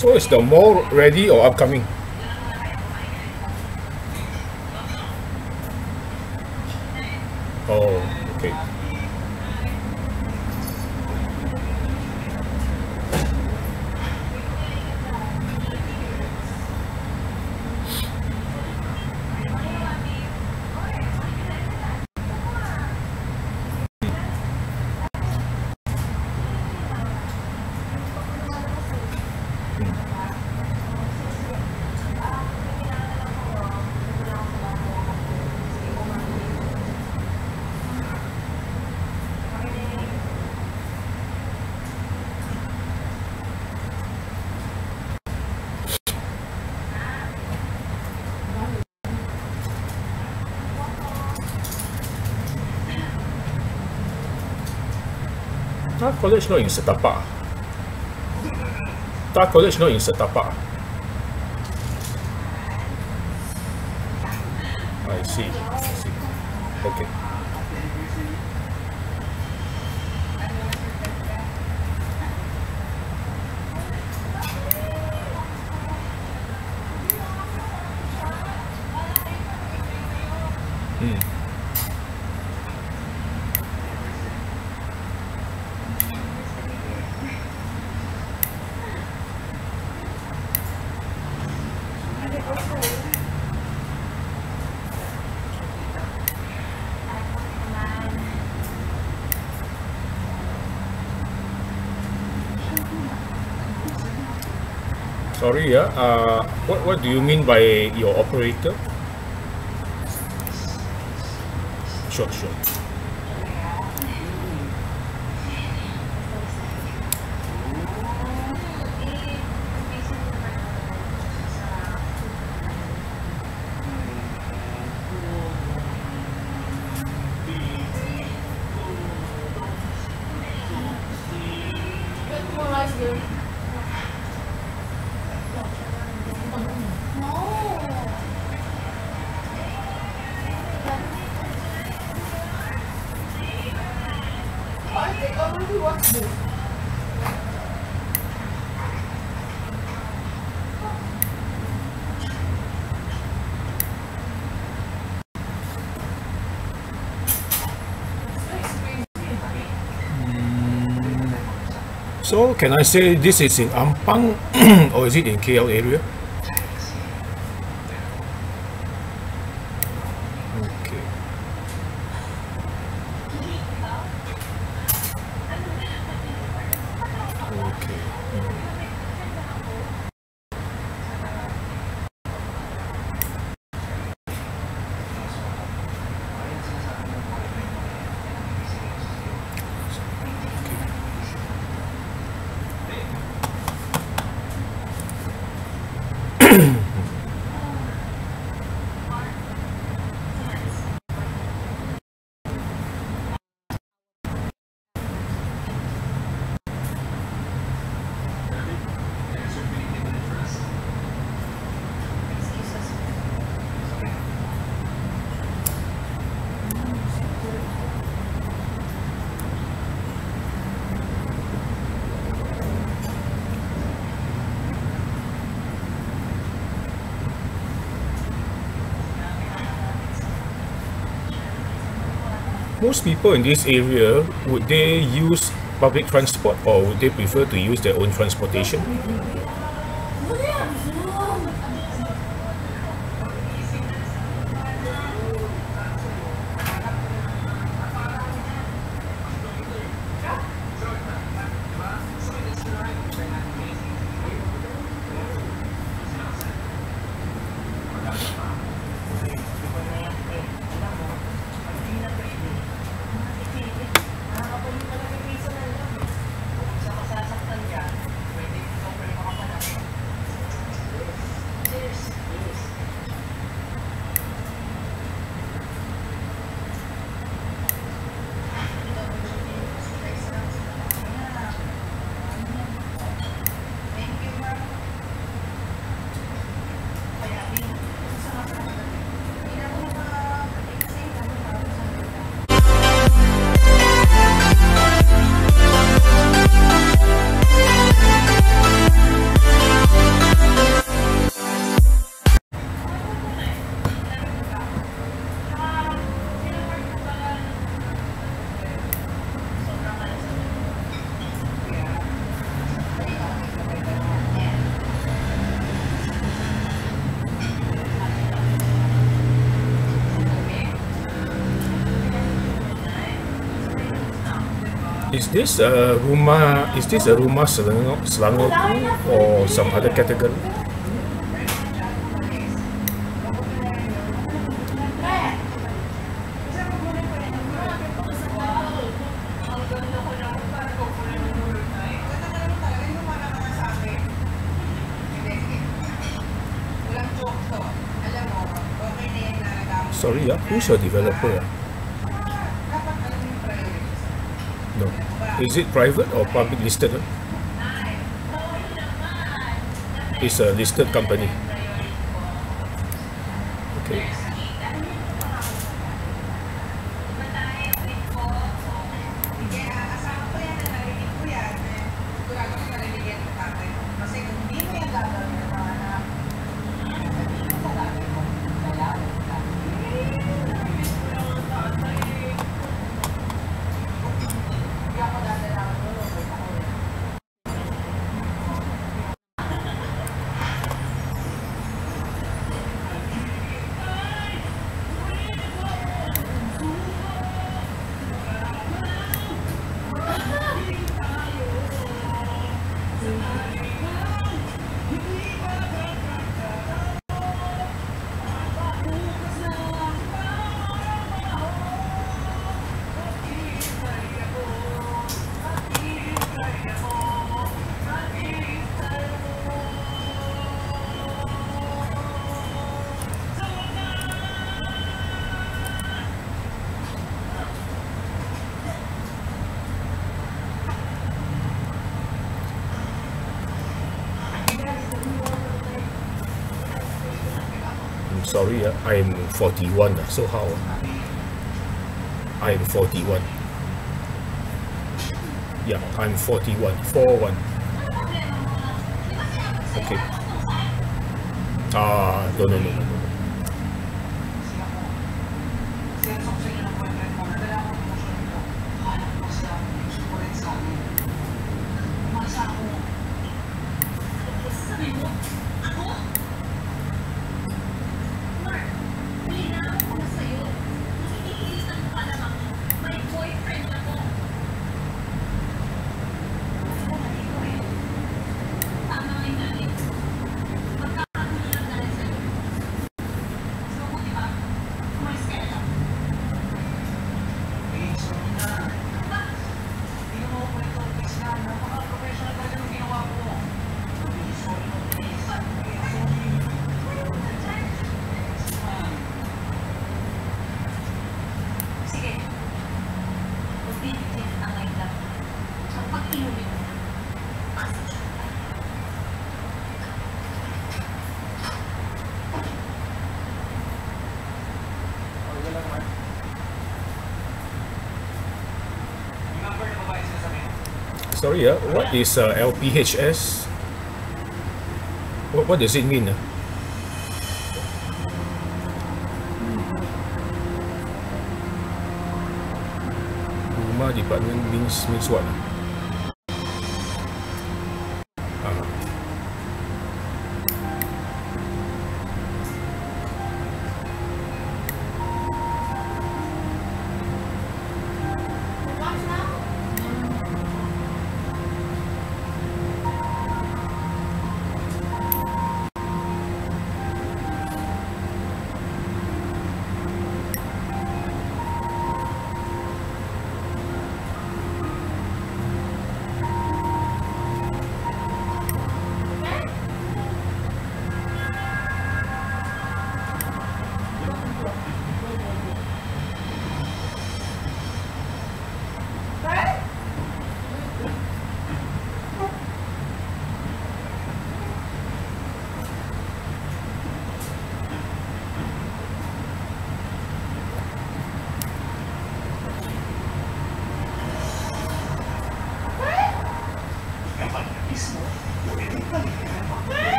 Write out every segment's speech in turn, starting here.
So is the mall ready or upcoming? Oh, okay. That college not in Setapa. That college not in Setapa. I see. I see. Okay. Sorry, yeah. What do you mean by your operator? Sure, sure. So can I say this is in Ampang or is it in KL area? Most people in this area, would they use public transport or would they prefer to use their own transportation? Is this a Rumah Selangor or some other category? Sorry, who's your developer? No. Is it private or public listed? It's a listed company. Okay. Sorry, I'm 41. So how? I'm 41. Yeah, I'm 41. 41. Okay. No. Sorry, what is LPHS? What does it mean? Rumah Department means what?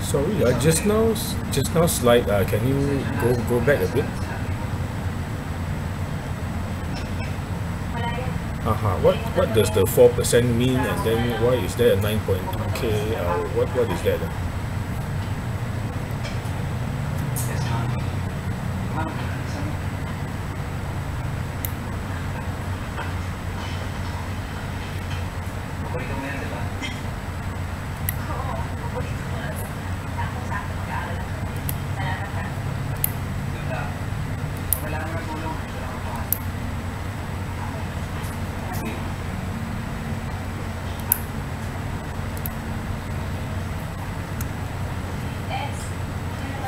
Sorry, just now slide, can you go back a bit? What does the 4% mean, and then why is there a 9.2K? What is that?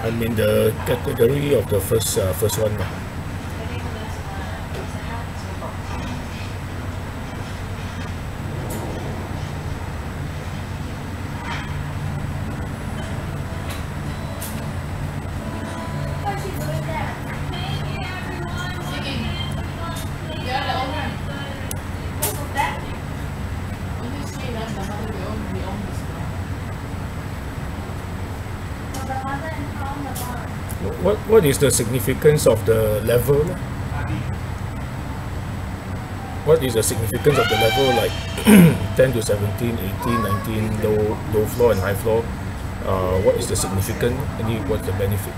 I'm in the category of the first one. What is the significance of the level? What is the significance of the level, like 10 to 17, 18, 19, low floor and high floor? What is the significance and what's the benefit?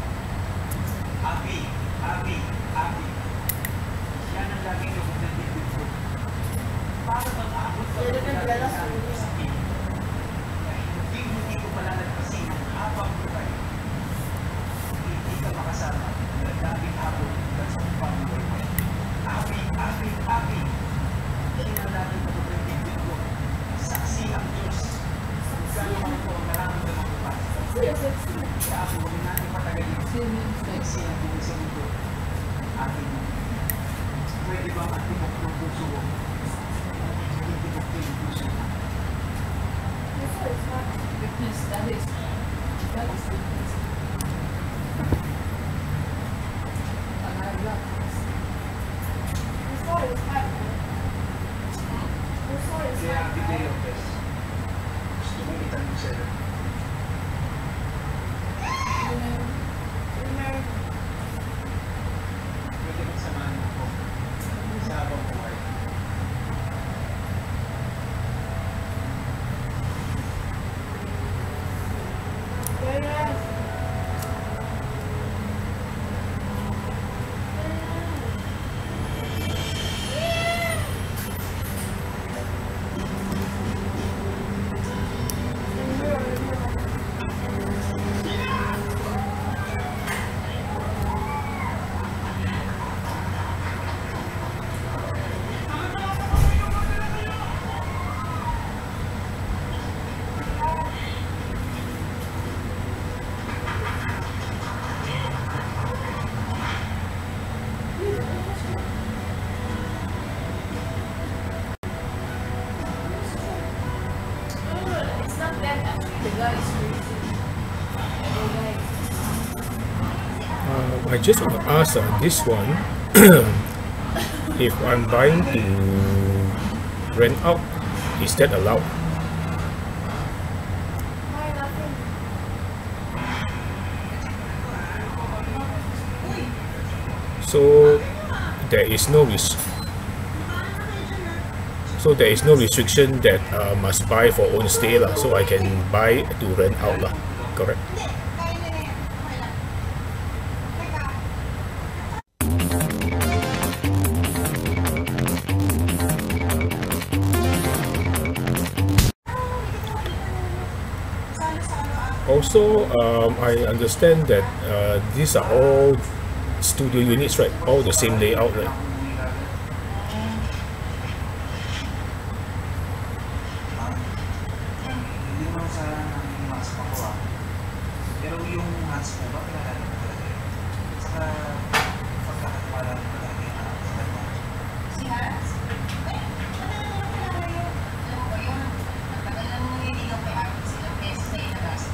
I just want to ask on this one, if I'm buying to rent out, is that allowed? So there is no restriction that must buy for own stay lah. So I can buy to rent out lah. Correct. Also, I understand that these are all studio units, right? All the same layout, right?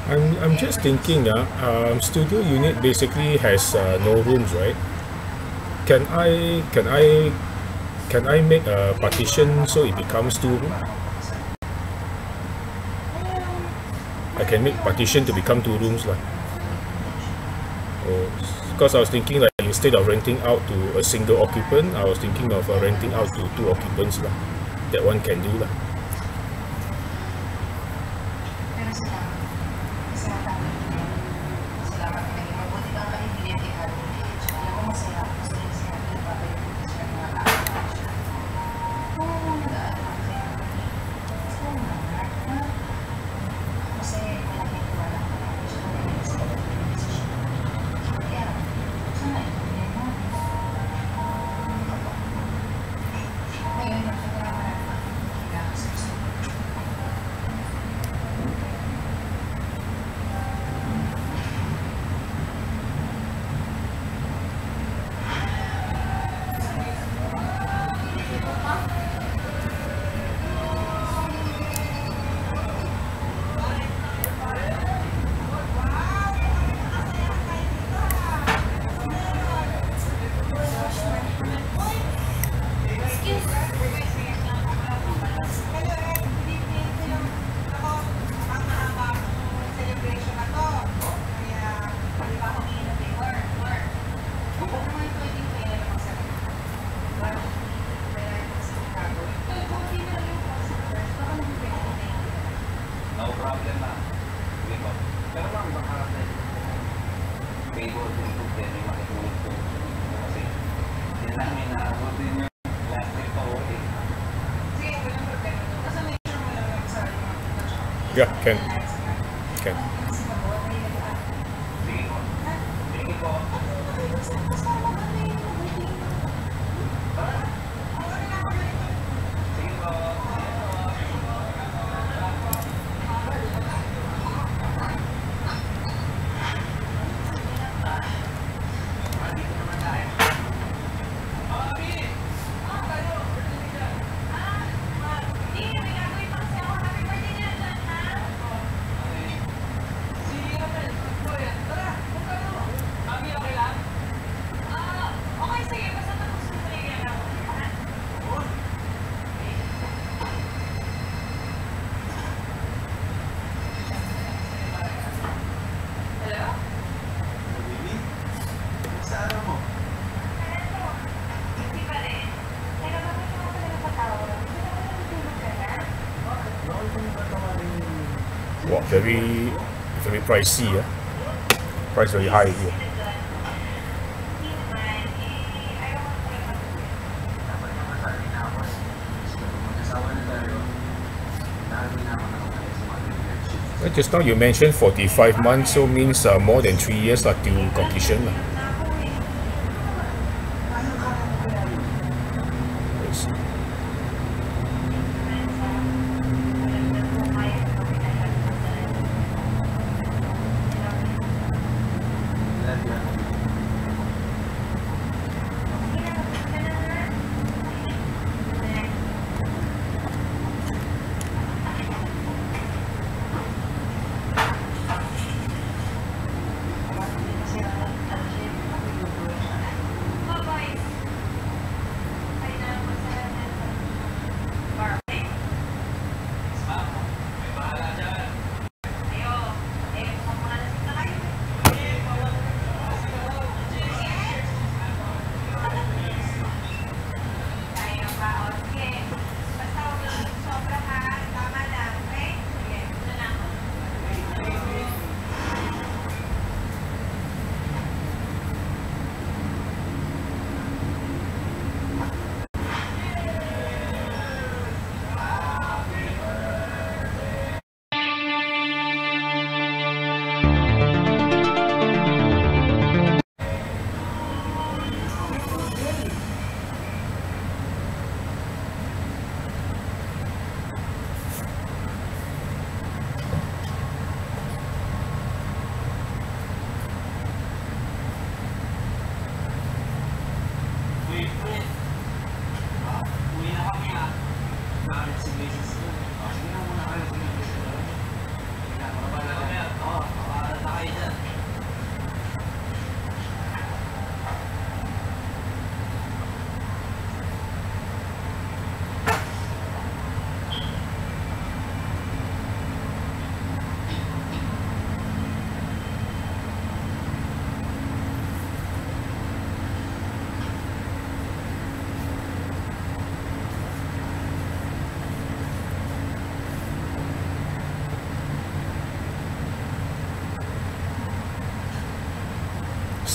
I'm just thinking, studio unit basically has no rooms, right? Can I make a partition so it becomes 2 rooms? I can make partition to become 2 rooms, lah. Because I was thinking, like, instead of renting out to a single occupant, I was thinking of renting out to 2 occupants, lah. That one can do, lah. Yeah, can. Wow, very pricey, yeah. Price very high here. Well, just now you mentioned 45 months, so means more than 3 years till completion.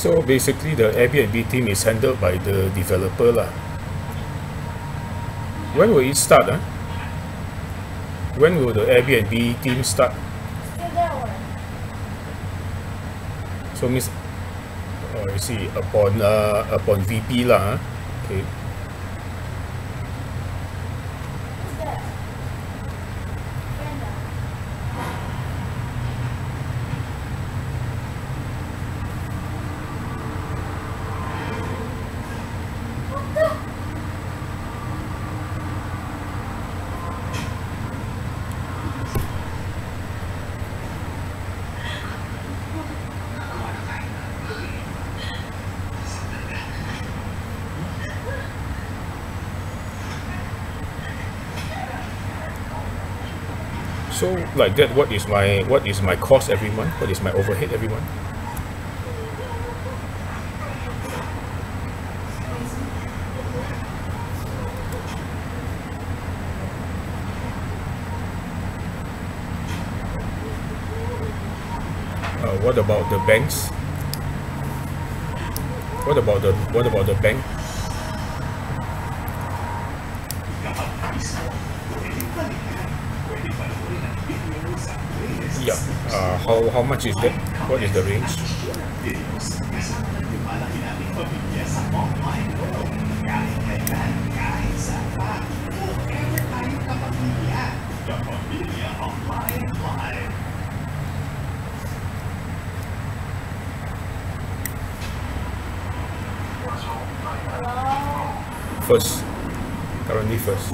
So basically the Airbnb team is handled by the developer lah. When will it start? Huh? When will the Airbnb team start? So means, oh, you see, upon VP lah. Huh? Okay. So like that, what is my cost every month? What is my overhead every month? What about the banks? What about the bank? Yeah. How much is that? What is the range? First, currently first.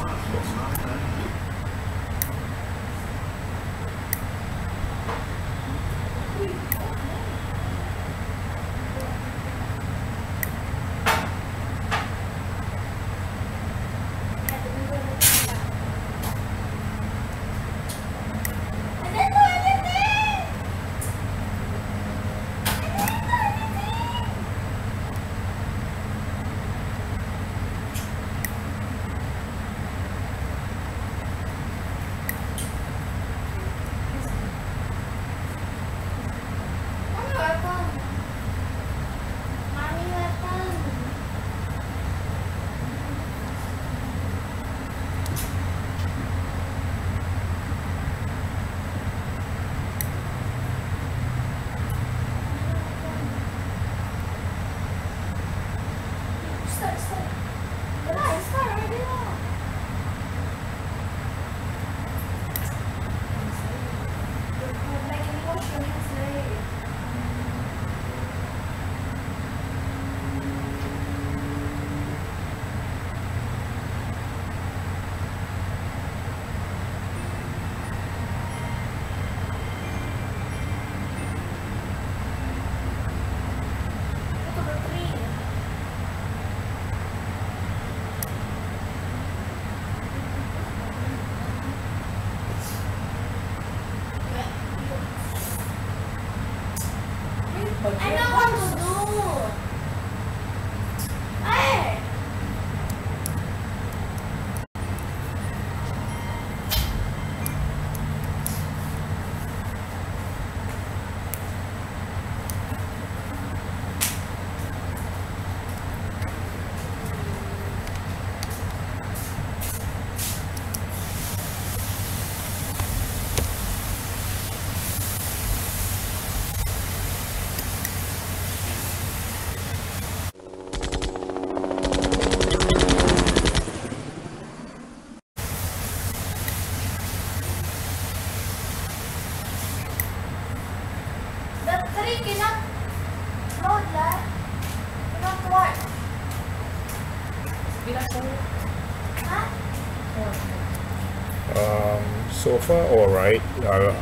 So far, all right.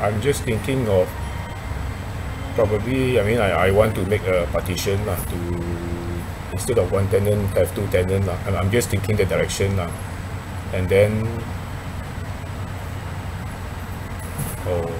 I'm just thinking of probably. I mean, I want to make a partition lah, to instead of one tenant have two tenant lah. I'm just thinking the direction lah, and then oh.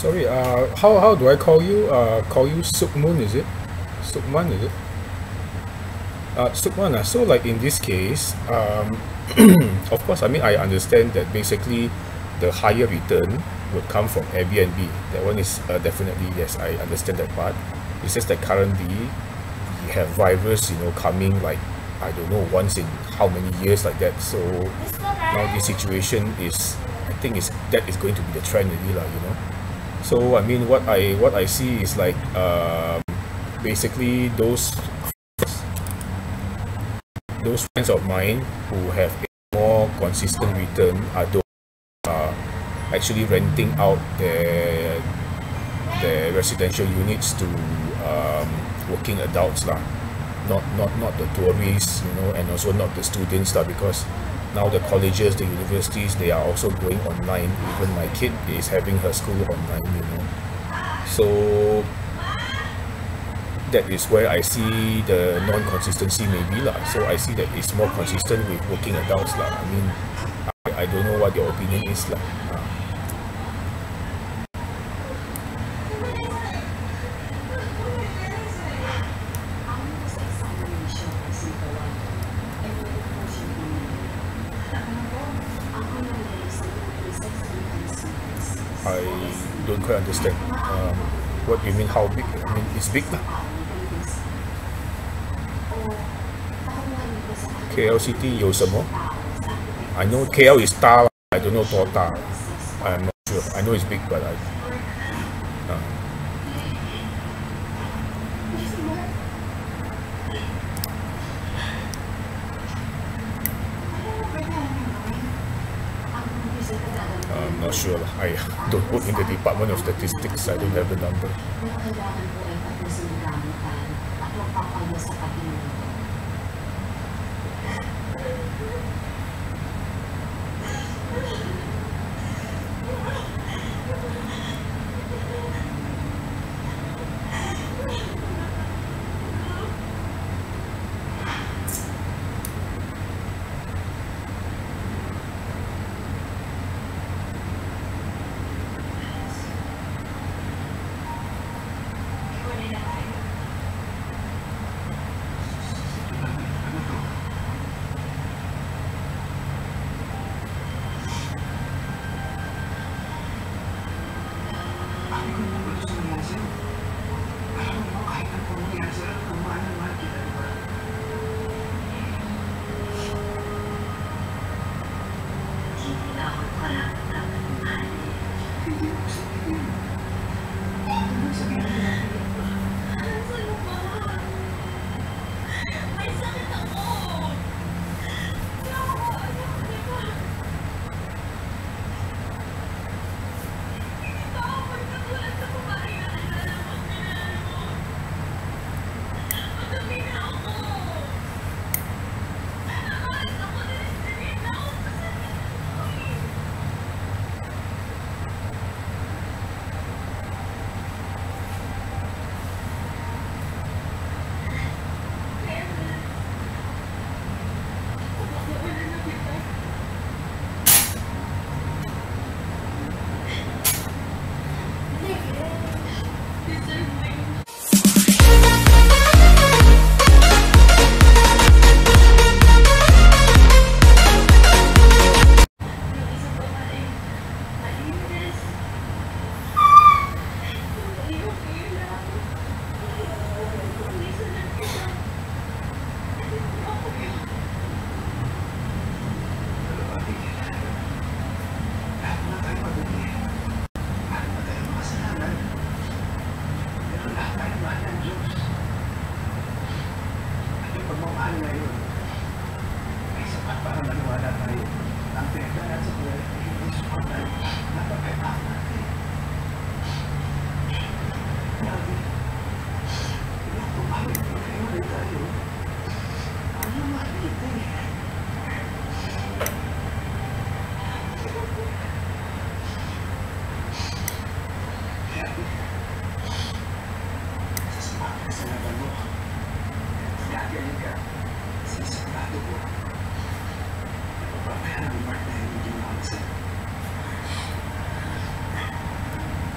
Sorry, how do I call you? Call you Sukmun, is it? Sukman, is it? Sukman. So like in this case, of course, I mean, I understand that basically the higher return would come from Airbnb. That one is definitely, yes, I understand that part. It's just that currently we have virus, you know, coming like, I don't know, once in how many years like that. So now this situation is, I think is that is going to be the trend really, you know. So I mean, what I see is like basically those friends of mine who have a more consistent return are those who are actually renting out their residential units to working adults lah, not the tourists, you know, and also not the students lah, because now the colleges, the universities, they are also going online. Even my kid is having her school online, you know. So that is where I see the non-consistency maybe lah. So I see that it's more consistent with working adults lah. I mean, I don't know what your opinion is lah. I don't quite understand. What do you mean? How big? I mean, it's big lah. KLCT 有什么? I know KL is 大, I don't know 多大. I'm not sure. I know it's big, but I. I'm not sure. I don't work in the Department of Statistics. I don't have a number.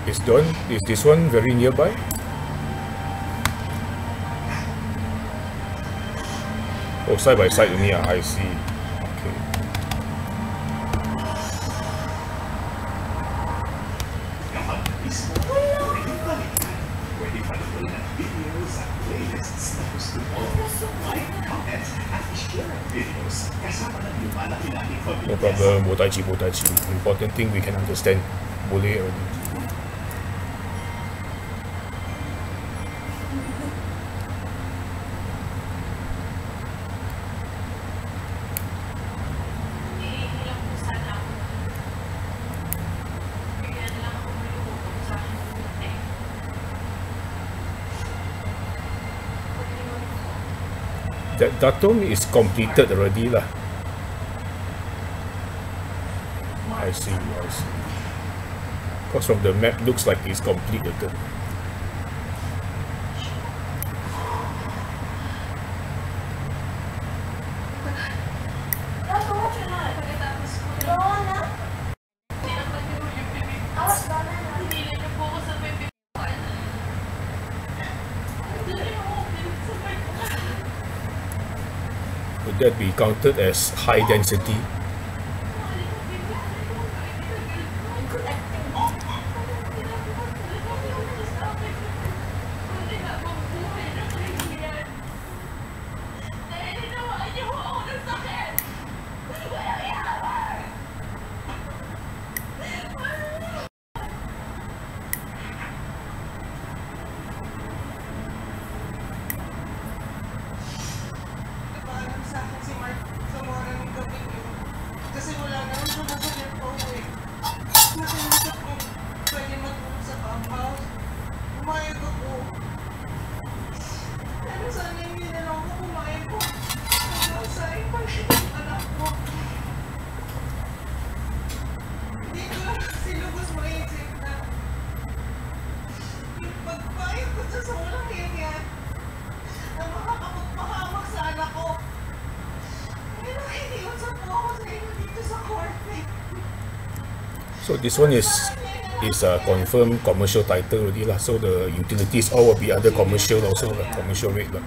Is done. Is this one very nearby? Oh, side by side only. I see. Okay. No problem. Botachi. Important thing we can understand. Boleh already. That datum is completed already lah. I see. Because from the map looks like it's completed. Would that be counted as high density? So this one is a confirmed commercial title already lah. So the utilities all will be under commercial also lah, commercial rate lah.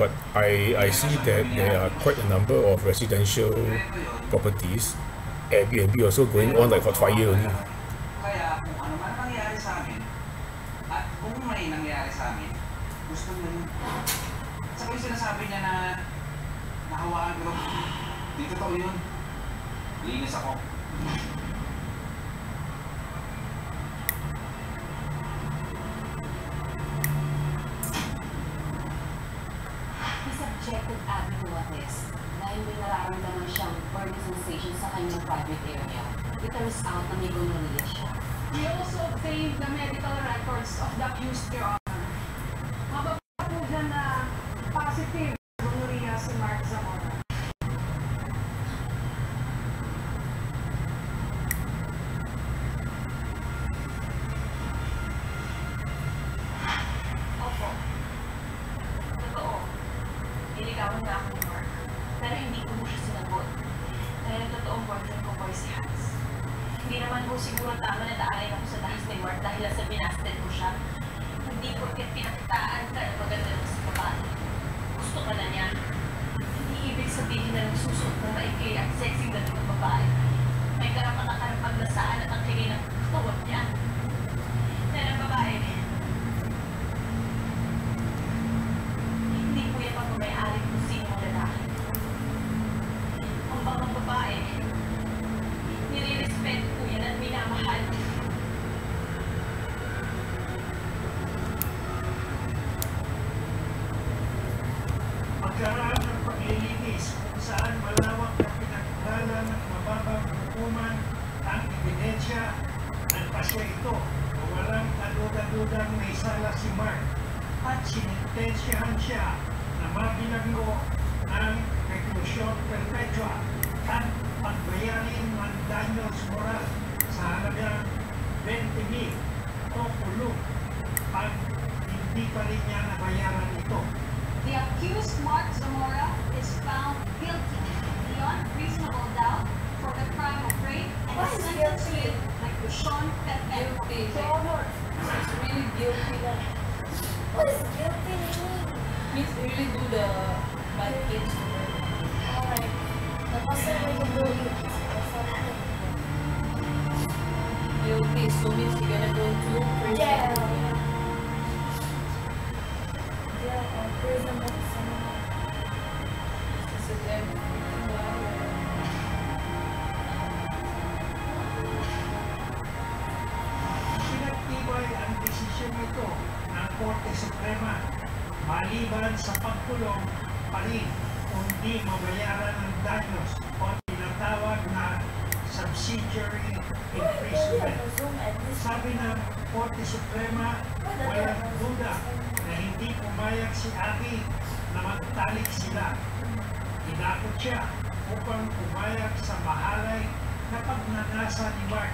But I see that there are quite a number of residential properties. Airbnb also going on like hot fire only. Kaya kung ano man nangyari sa amin, at kung may nangyari sa amin, gusto mo yun. Saka yung sinasabi niya na nahawaan ko, di totoo yun. Linis ako. We also obtained the medical records of the accused, Your Honor. Mababa po dyan na positive gonorrhea si Mark Zamora. Opo. Totoo. Niligawan na ako ni Mark. Pero hindi ko mo siya sinagot. Dahil totoong boyfriend ko po si Hans. Hindi naman po siguro tama na daanin ako sa dahas ni Mark dahil sa binasted ko siya. Hindi porket pinakitaan ka na maganda mo sa babae. Gusto ka na niya. Hindi ibig sabihin na nagsusot na maikay at sexy na ng babae. May karapatang pagnasaan at ang kilin ng tawag niya. Pero babae, hindi po yan pag-umayari kung sino ang lalaki. Ang bakang babae, nire-respect ko yan at minamahal. Pagkaraan ng paglilinis kung saan malawak na pinakilala ng mababang hukuman ang ebidensya ng pasya ito na walang kaduda-dudang naisala si Mark at sinintensyahan siya na mabilanggo ng reclusion perpetua. at pagbayarin ang danyos moral sa halagang 20,000 o pulo pag hindi pa rin niya nabayaran ito. The accused Mark Zamora is found guilty beyond reasonable doubt for the crime of rape and sentenced to reclusion perpetua. Your Honor, he's really guilty. What is guilty? He's really do the bad things. Alright. The person will do it. Guilty, so means he's gonna go to prison. Yeah. Prison of someone. This is a pinagtibay ang desisyon nito ng Korte Suprema maliban sa pagkulong pa rin kundi mabayaran ng daños o tinatawag na subsidiary imprisonment. Sabi ng Korte Suprema, walang duda na hindi pumayag si Aki na magtalik sila. Inakot siya upang pumayag sa mahalay na pagnanasa ni Mark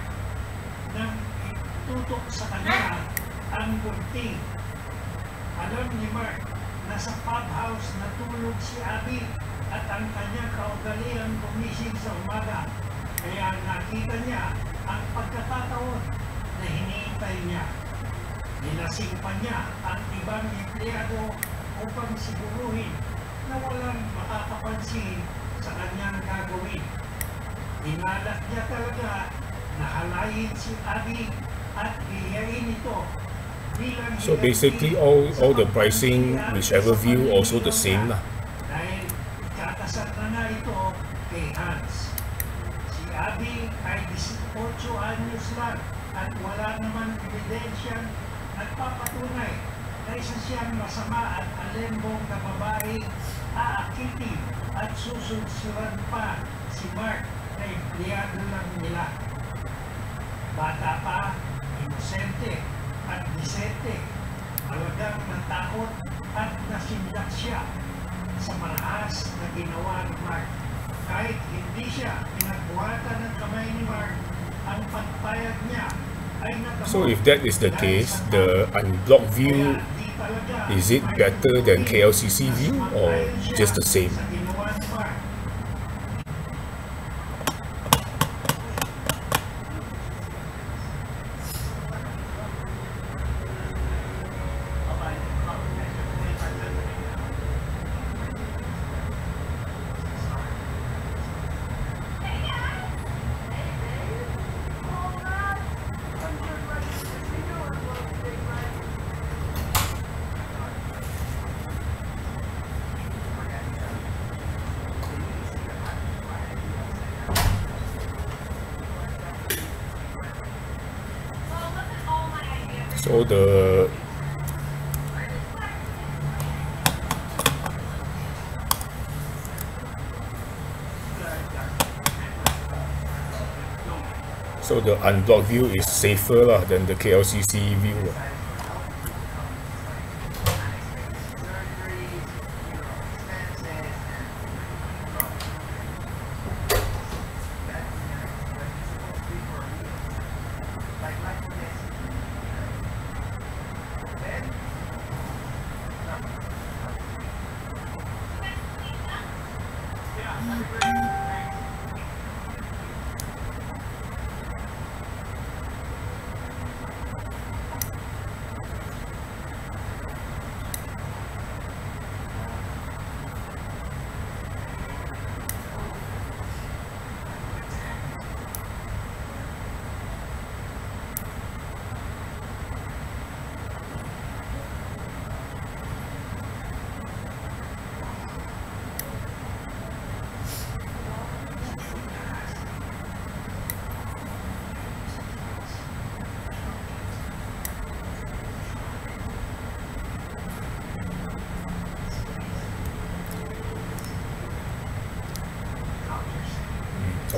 nang itutok sa kanya ang gunting. Alam ni Mark na sa pub house natulog si Aki at ang kanyang kaugalian gumising sa umaga, kaya nakita niya ang pagkakataon na hinihintay niya. Nilasing pa niya ang ibang empleyado upang siguruhin na walang makakapansin sa kanyang gagawin. Inalat niya talaga na halayin si Abby at hiyain ito. So basically all the pricing, whichever view, also the same lah. Dahil katasar na ito kay Hans. Si Abby ay 18 anyos lang at wala naman ebidensyang nagpapatunay na isa siyang masama at alembong na babae, aakiti at susunsiran pa si Mark na empleyado lang nila. Bata pa, inosente at disente, alagang natakot at nasindak siya sa malakas na ginawa ni Mark. Kahit hindi siya pinagbuhatan ng kamay ni Mark, ang pagpayag niya. So if that is the case, the unblocked view, is it better than KLCC view or just the same? So the unblocked view is safer lah than the KLCC view lah.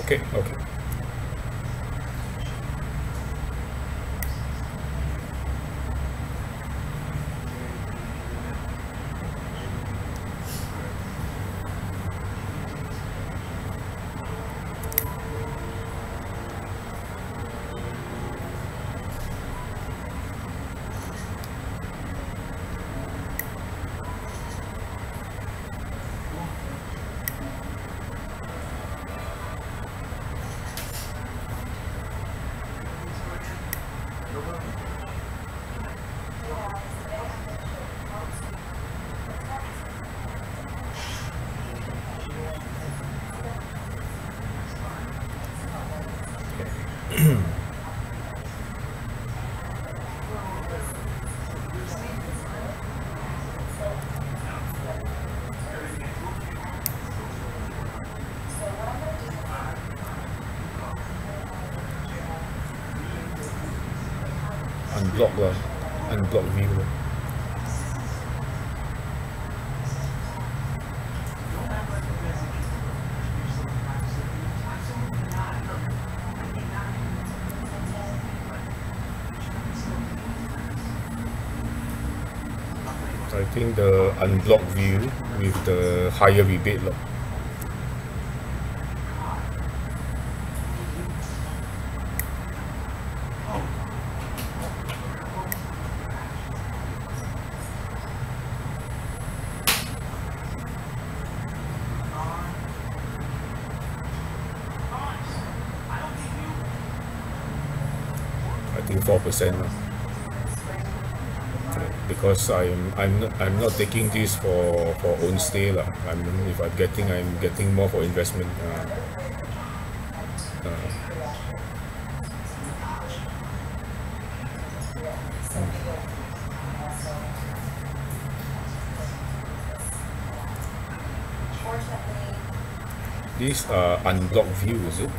Okay, okay. Unblock view. I think the unblock view with the higher rebate lock. I think 4%, because I'm not taking this for own stay lah. I'm getting more for investment. These are unblocked view, is it?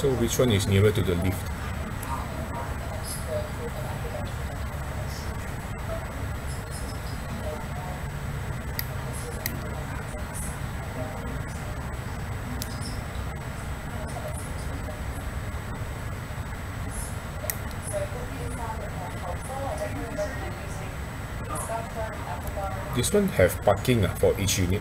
So which one is nearer to the lift? This one have parking for each unit.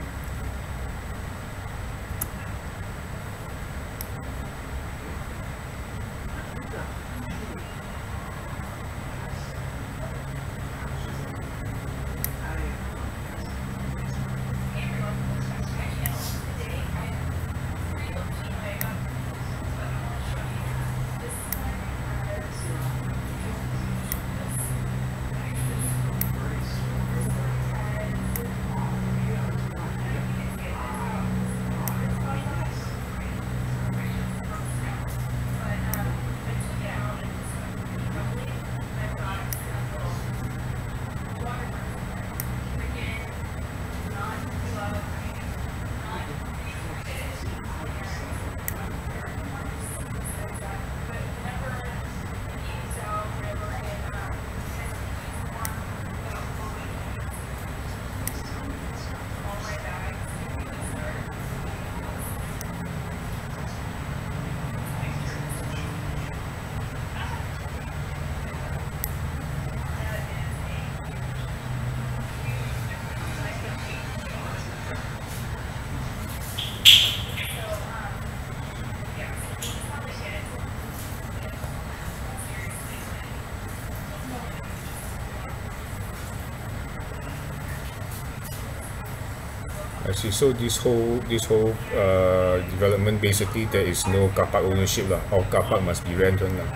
I see. So this whole development, basically there is no car park ownership lah. All car park must be rented lah.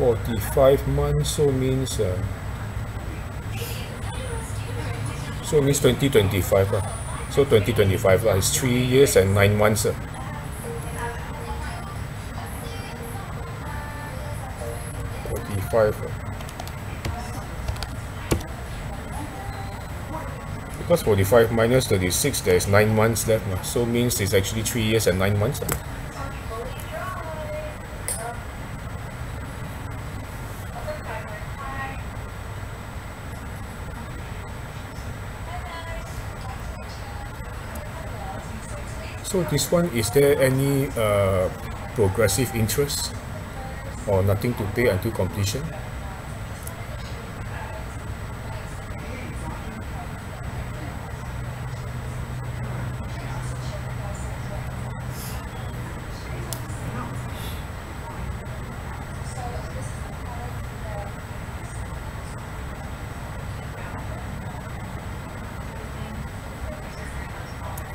45 months, so means 2025. So 2025 is 3 years and 9 months. Because 45 minus 36, there is 9 months left, so means it's actually 3 years and 9 months. So this one, is there any progressive interest or nothing to pay until completion?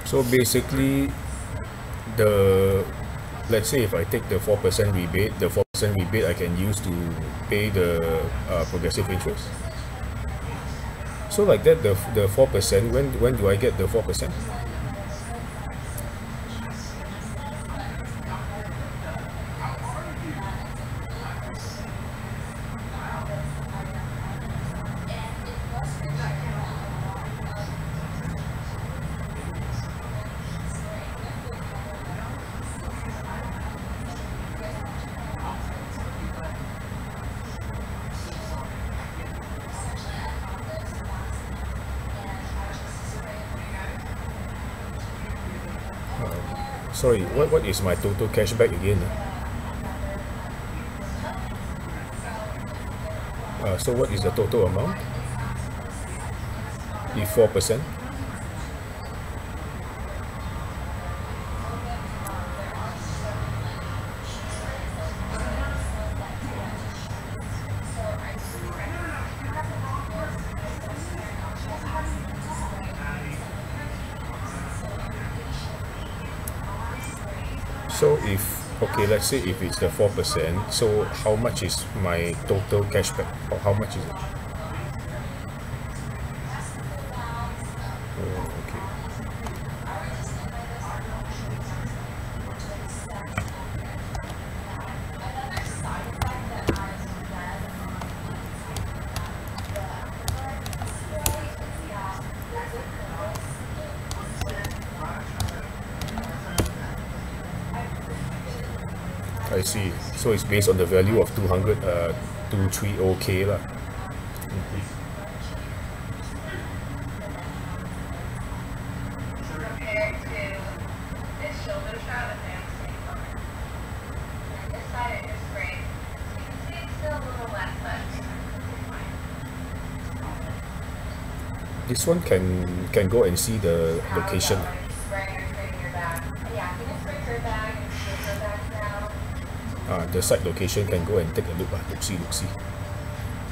So basically, let's say if I take the 4% rebate, the 4% rebate I can use to pay the progressive interest. So like that, the 4%, when do I get the 4%? Sorry, what is my total cashback again? So what is the total amount? The 4%. So if, okay, let's say if it's the 4%, so how much is my total cashback, or how much is it? I see. So it's based on the value of 230K lah. This one can go and see the location. The site location can go and take a look. Look see.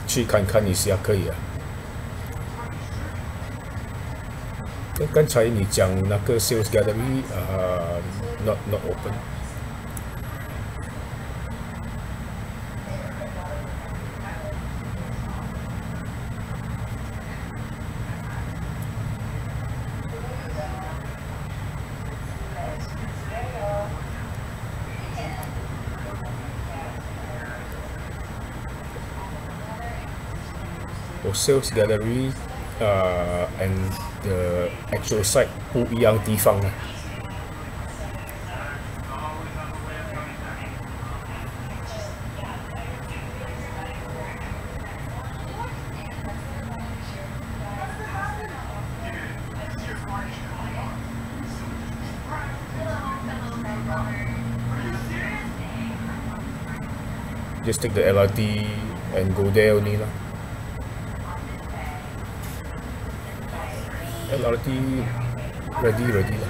去看看一下可以啊。 刚才你讲那个 sales gallery not open. Sales gallery and the actual site 不一样地方。 Just take the LRT and go there only lah. LRT ready lah.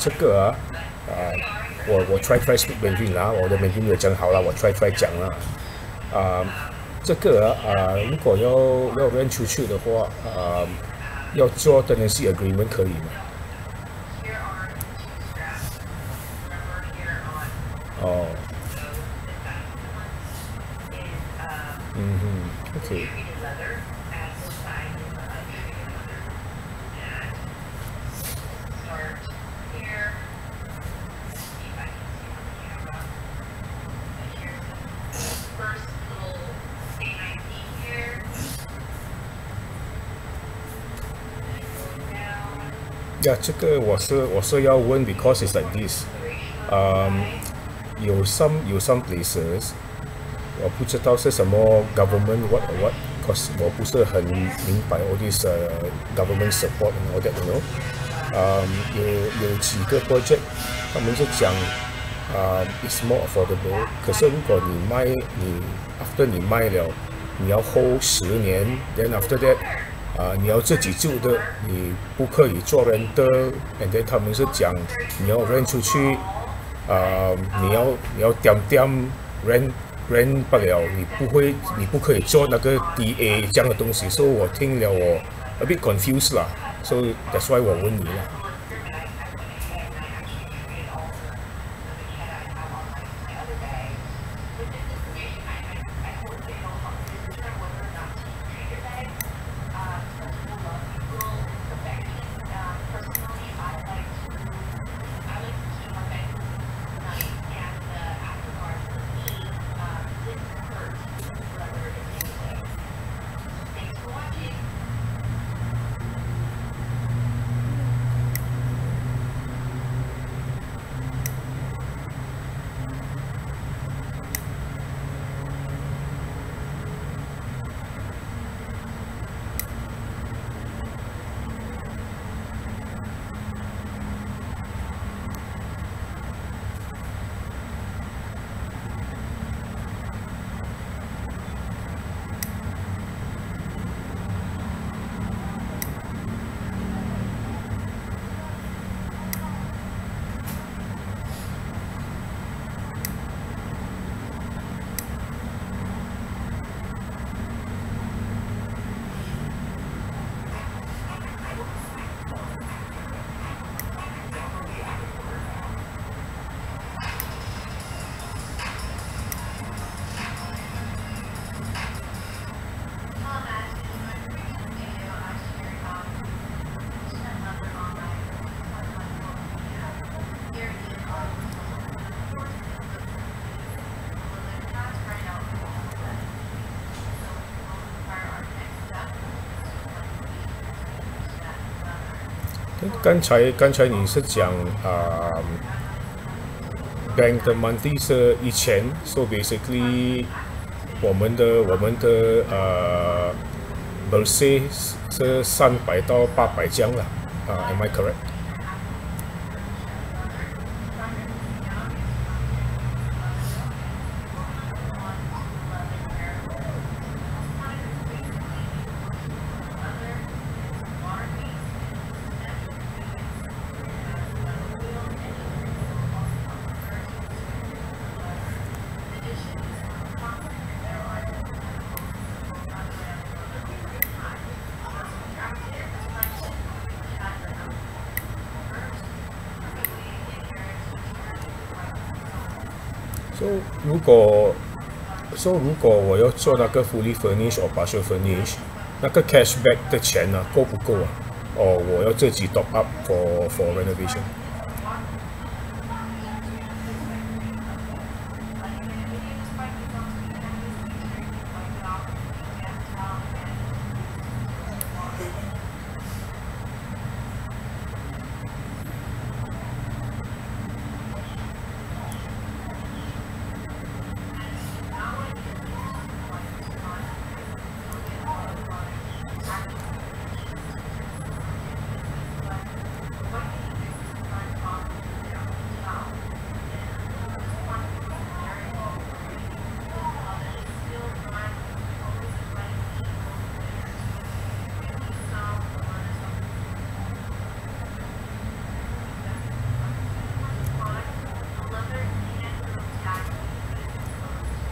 这个我 try speak 美军啦，我的美军没有讲好啦，我 try 讲啦。这个如果要rent出去的话，要做tenancy agreement 可以吗？哦，嗯哼 ，OK。 呀，这个我是要问 ，because it's like this，有some places， 我不知道是什么 government what，cause 我不是很明白 all this government support and all that you know， 有几个 project， 他们是讲it's more affordable， 可是如果你卖你卖了，你要 hold 10年 ，then after that。 你要自己住的，你不可以做人的。and then 他们是讲你要rent出去，你要点 rent 不了，你不可以做那个 DA 这样的东西。所以我听了我 a bit confused 啦，所以 that's why 我问你啦。刚才你是讲bank 的 monthly 是1000， so basically 我们的Bursay 是300到800这样啦，am I correct？ 如果我要做那个fully furnished或partial furnished， 那个 cashback 的钱呢够不够啊？哦，我要自己 top up for renovation。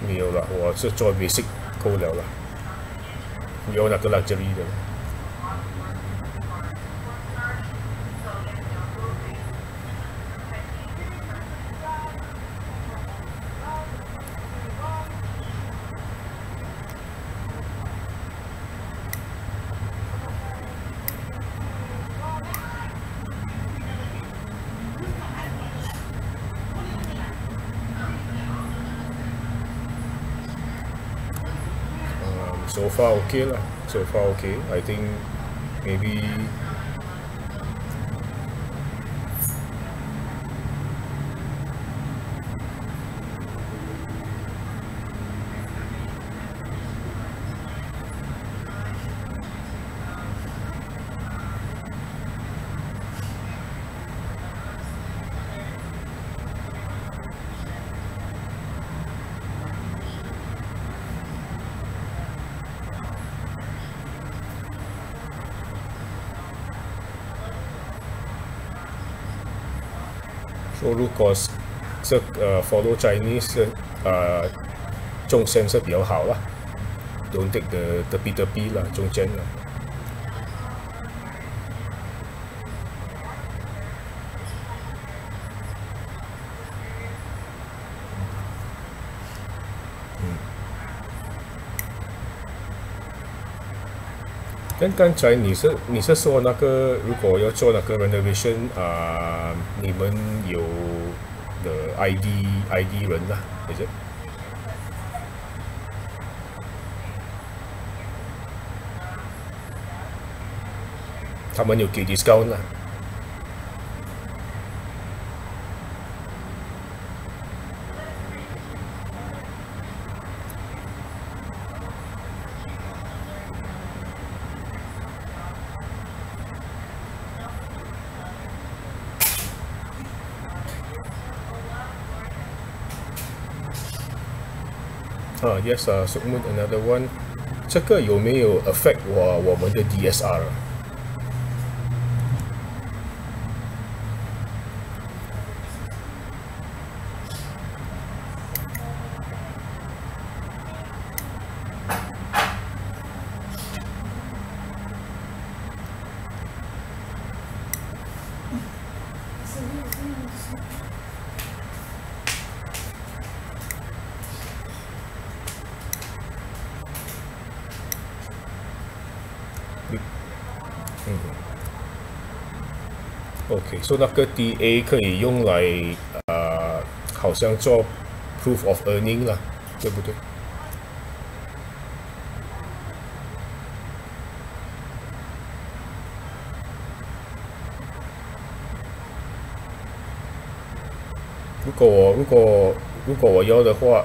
没有了，我是做 basic 够了了，没有那个 luxury 的。So far okay lah. So far okay. I think maybe root cause 这follow Chinese 中线是比较好啦， don't take the 得避啦，中间啦。但刚才你是说那个如果要做那个 renovation 你们有的 ID 人啦，也是。他们有给 discount 啦。Yes 啊 ，Sukmon another one， 这个有没有 affect 我们的 DSR？ OK， 所以那个 DA 可以用来好像做 proof of earning 啦，对不对？如果我要的话，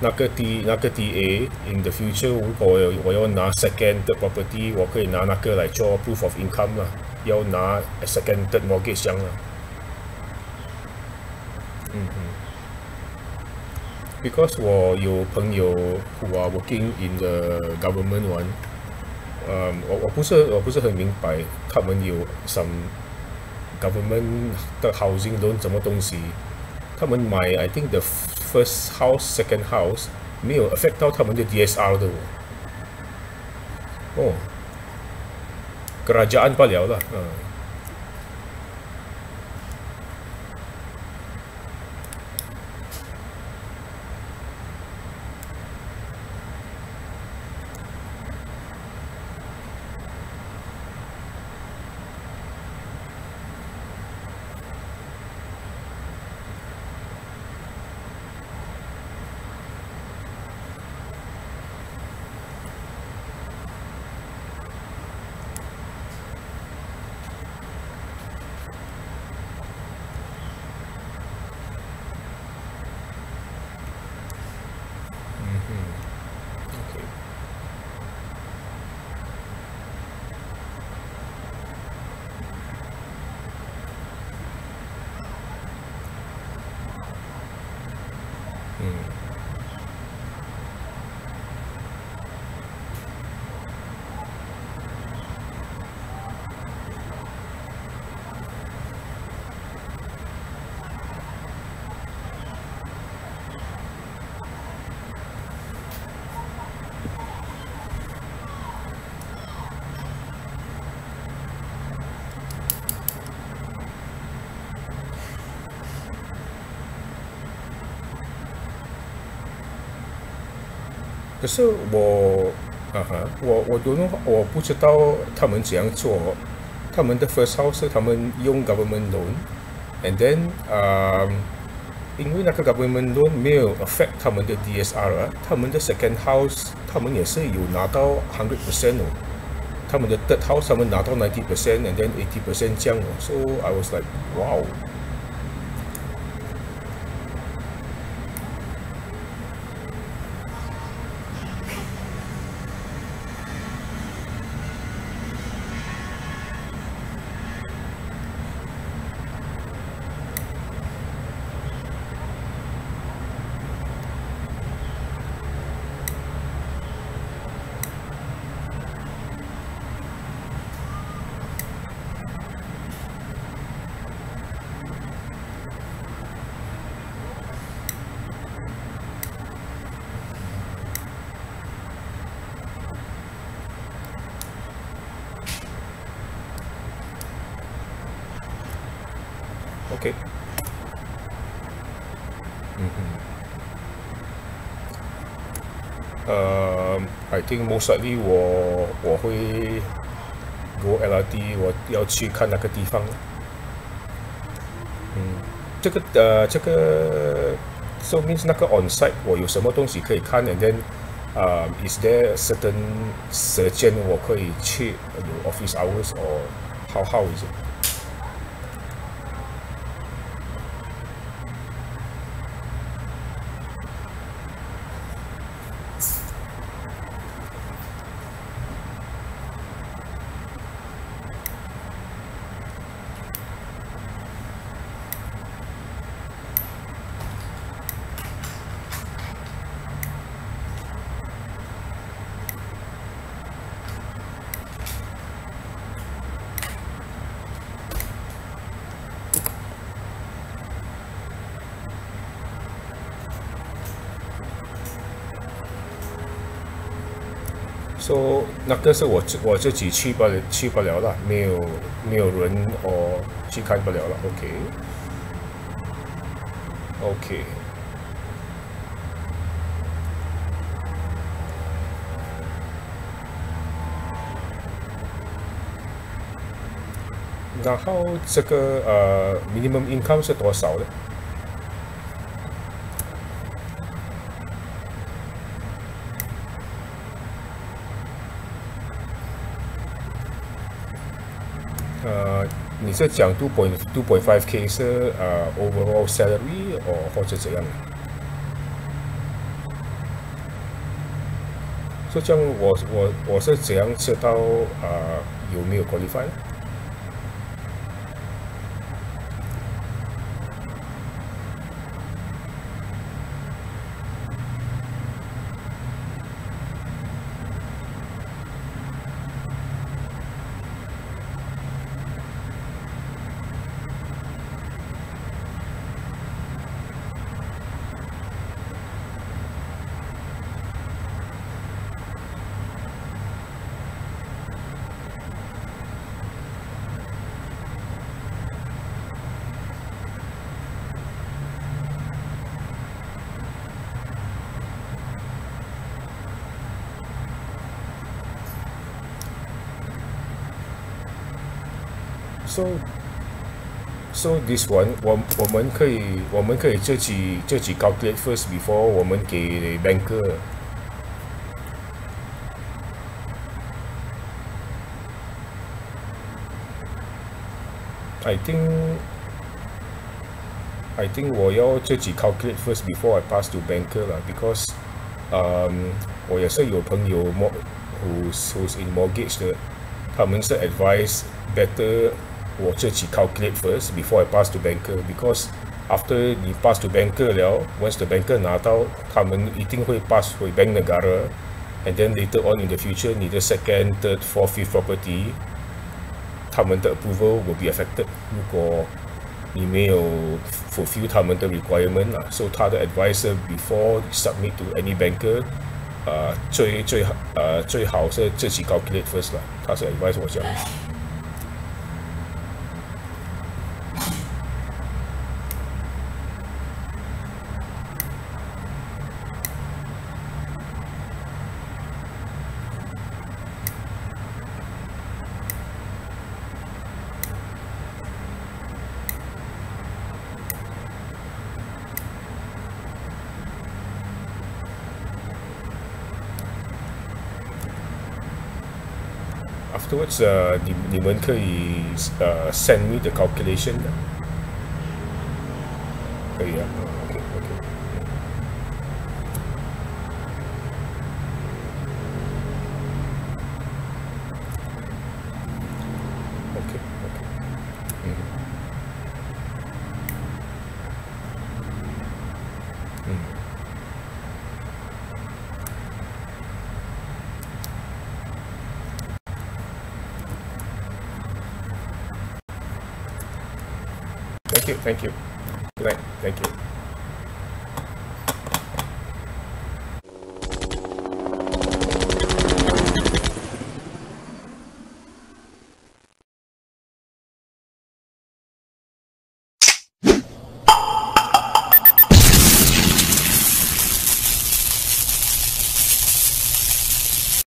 那个 DA in the future， 如果我要拿 second 的 property， 我可以拿那个来做 proof of income 啦。要拿 second third mortgage 箱了，because 我有朋友 who are working in the government one， 我不是很明白他们有 some government 的 housing loan 什么东西，他们买 I think the first house second house 没有 affect 到他们的 DSR 的哦。Kerajaan pa liao lah. 可是我，我不知道他们怎样做。他们的 first house 他们用 government loan，and then 因为那个 government loan 没有 affect 他们的 DSR 啊，他们的 second house 他们也是有拿到 100% 哦，他们的 third house 他们拿到 90%，and then 80% 降哦 ，so I was like wow。Okay. I think most likely 我会 go LRT， 我要去看那个地方。so means 那个 on site 我有什么东西可以看 ，and then is there certain 时间我可以去 office hours or how is it？So 那个是我自己去不了了，没有人我去看不了了 ，OK。然后这个minimum income 是多少呢？你是讲 2.5K 是overall salary 或者怎样？所以这样我是怎样知道有没有 qualify？So this one 我们可以自己 calculate first before 我们给 banker。I think 我要自己 calculate first before I pass to banker 啦 ，because 我也是有朋友 who's in mortgage 的，他们是 advise better。我自己 calculate first before I pass to banker because after 你 pass to banker 了 ，once the banker 拿到，他们一定会 pass 回 bank negara and then later on in the future 你的 second, third, fourth, fifth property 他们的 approval will be affected。如果你没有 fulfill 他们的 requirement 啊，所以他的 advisor before submit to any banker， 最好是自己 calculate first 啦，他是 advise 我讲。afterwards,你们可以send me the calculation 的，可以啊 ，OK。Thank you. Good night. Thank you.